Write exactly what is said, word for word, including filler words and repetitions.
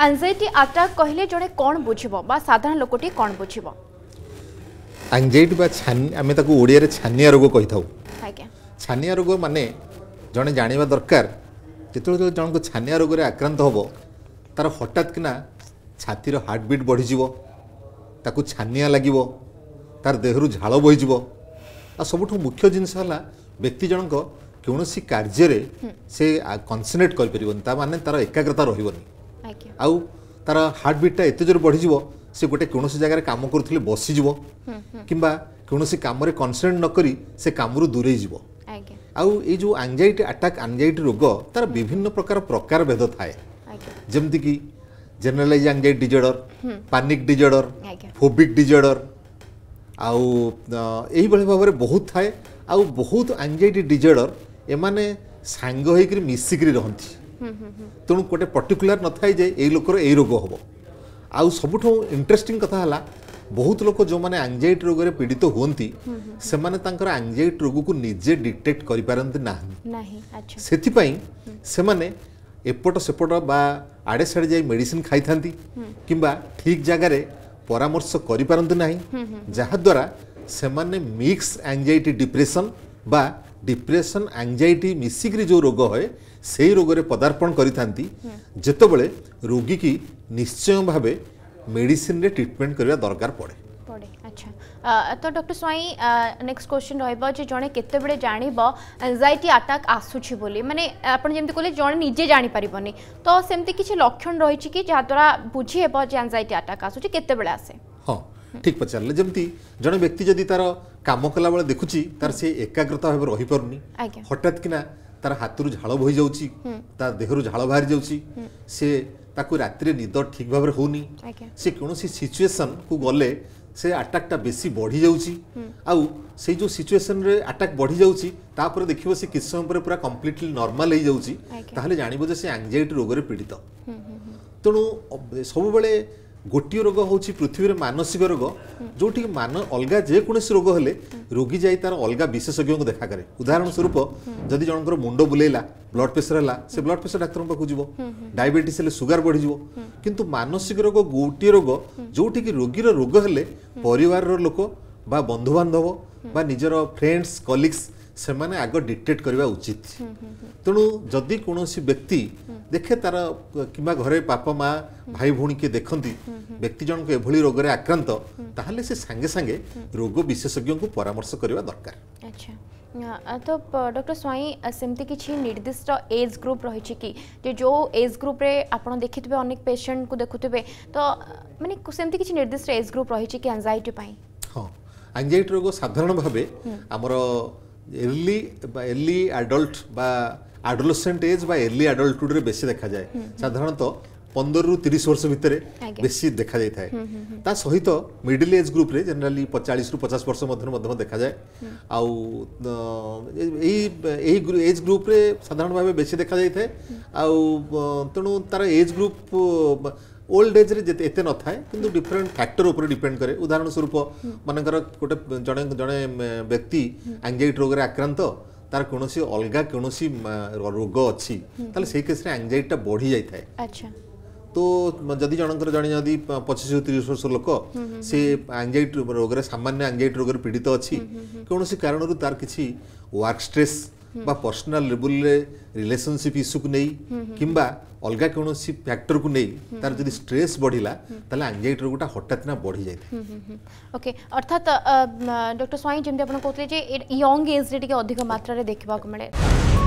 Anxiety attack कहले जने कोन बुझिबो बा साधारण लोकटी कोन बुझिबो एंजाइटी बा छानी आमे ताकू ओडिया रे छानिया रोग कहिथाउ आके छानिया रोग माने जने जानिबा दरकार जेतोले जन को छानिया रोग रे आक्रांत होबो तार हठात किना छाती रो हार्ट बीट बढ़ि जिवो ताकू छानिया लागिवो तार देहरु झाळ बहि जिवो आ सबठु मुख्य जिंस हला व्यक्ति जन को कौनसी कार्य रे से कन्सन्ट्रेट कर परिबन ता माने तार एकाग्रता रहिबोनी आके आ तार हार्ट बीट एते जोर बढ़ि जिवो से गोटे कौनसी जगह रे काम करथले बसि जिवो किबा कौनसी काम रे कन्सन्ट्रेट न करी से काम रु दूरै जिवो आके आ ए जो एंजाइटी अटैक एंजाइटी रोग तार विभिन्न प्रकार प्रकार भेद थाए जेमति की generalise anxiety disorder panic disorder phobic disorder आ एही बले भाबरे बहुत थाए आ बहुत एंजाइटी डिसऑर्डर एमाने सांग होकर मिसिक्री रहती तेणु गोटे पर्टिकुलर न थाए जे ए लोकर ए रोग हम आउ सबुठ इंटरेस्टिंग कथा हला बहुत लोग जो माने एंजाइटी रोग रे पीड़ित होंती से माने तांकर एंजाइटी रोग को निजे डिटेक्ट करि पारंती नाही नाही अच्छा सेति पई से माने एपट सेपट बा आड़े साड़े जाई मेडिसिन खाई थांती किबा ठीक जगह रे परामर्श करि पारंती नाही जहा द्वारा से माने मिक्स एंजाइटी डिप्रेशन बा डिप्रेशन एंजाइटी मिसिक्री जो रोग है से रोग रे पदार्पण करि थांती जेते बेले रोगी की निश्चय भाबे मेडिसिन रे ट्रीटमेंट करबा दरकार पड़े पड़े अच्छा आ, तो डॉक्टर स्वाई नेक्स्ट क्वेश्चन रहबा जे जने केते बेले जानिबो एंजाइटी अटैक आसुछि बोली माने आपण जेमति कहले जने निजे जानि परिबोनी तो सेमति किछि लक्षण रहि छि कि जा द्वारा बुझी हेबो जे एंजाइटी अटैक आसुछि केते बेले आसे हां ठीक पचारले जेमति जने व्यक्ति जदी तार काम कला बेले देखुछि तार से एकाग्रता भाबे रहि परनी हठात किना तार हातरु झाळ भई जाउछि तार देहरु झाळ बाहर जाउछि से ताकू रात्रि निद ठीक भाव होनी से कौन सी सिचुएशन को गले से आटाकटा बेसी बढ़ी जाऊँगी आउ से जो सिचुएशन रे आटाक बढ़ी जाऊँगी तापर देखिबो से किस समय पर पूरा कम्प्लीटली नॉर्मल हो जाऊँगी ताहले जानिबो जे से एंजाइटी रोग रे पीड़ित तेणु सब बेले गोटी रोग होची पृथ्वी रे मानसिक रोग जोठी मान अलगा जे कोनसी रोग हले रोगी जाई तार अलगा विशेषज्ञ को देखा करे उदाहरण स्वरूप जदी जनकर मुंडो बुलेला ब्लड प्रेशर हला से ब्लड प्रेशर डाक्टर पाखु जीवो डायबिटीज हले सुगर बढ़ी जीवो किंतु मानसिक रोग गोटी रोग जोठी की रोगी रो रोग हले परिवार रो लोक बा बंधु बांधव बा निजर फ्रेंड्स कलीग्स से माने आगो डिटेक्ट करबा उचित तेणु जदि कोनोसी व्यक्ति देखे तार किबा घरे पापा माँ भाई भूणी के देखती व्यक्ति जन को एभली रोग रे आक्रांत ताहले से संगे संगे रोग विशेषज्ञ को परामर्श करबा दरकार अच्छा तो डॉक्टर स्वाई सेमती किछि निर्दिष्ट एज ग्रुप रही छि कि जे जो एज ग्रुप रे आपण देखितबे अनेक पेशेंट को देखुतबे तो माने सेमती किछि निर्दिष्ट एज ग्रुप रही छि कि एंजाइटी पई हां एंजाइटी रोग साधारण भाबे हमर एर्ली एर्ली एडल्ट बा एडोलेसेंट एज बा एर्ली एडल्टहुड रे बेसी देखा जाए साधारणतः पंदर रु तीस वर्ष भितर बेसी देखा जाए ता सहित मिडिल एज ग्रुप रे जनरली चालीस रु पचास वर्ष मध्य मध्य देखा जाए आउ एज ग्रुप रे साधारण भाव बेसी देखा जाए आउ तेणु तार एज ग्रुप ओल्ड एज रे जते एते न थाए किंतु डिफरेंट फैक्टर ऊपर डिपेंड करे उदाहरण स्वरूप मानकर गोटे जने जने व्यक्ति एंजाइटी रोग रे आक्रांत तार कोनोसी अलगा कोनोसी रोग अछि ताले सेहि केस रे एंजाइटी बढ़ी जाई थाए अच्छा तो जदी जनकर जने जदी पच्चीस तीस वर्ष लोक से एंजाइटी रोग रे सामान्य एंजाइटी रोग रे पीड़ित अछि कोनोसी कारण रु तार किछि वर्क स्ट्रेस बा पर्सनल लेवल रे रिलेशनशिप इशू को नहीं किंबा अलग कौन फैक्टर को नहीं तार जदि स्ट्रेस बढ़िला ताले एंजाइटी रोग हठात ना बढ़ी जाए ओके अर्थात डॉक्टर स्वाई जेमती आपन कहतले जे यंग एज रे अधिक मात्रा रे देखबा को मिले।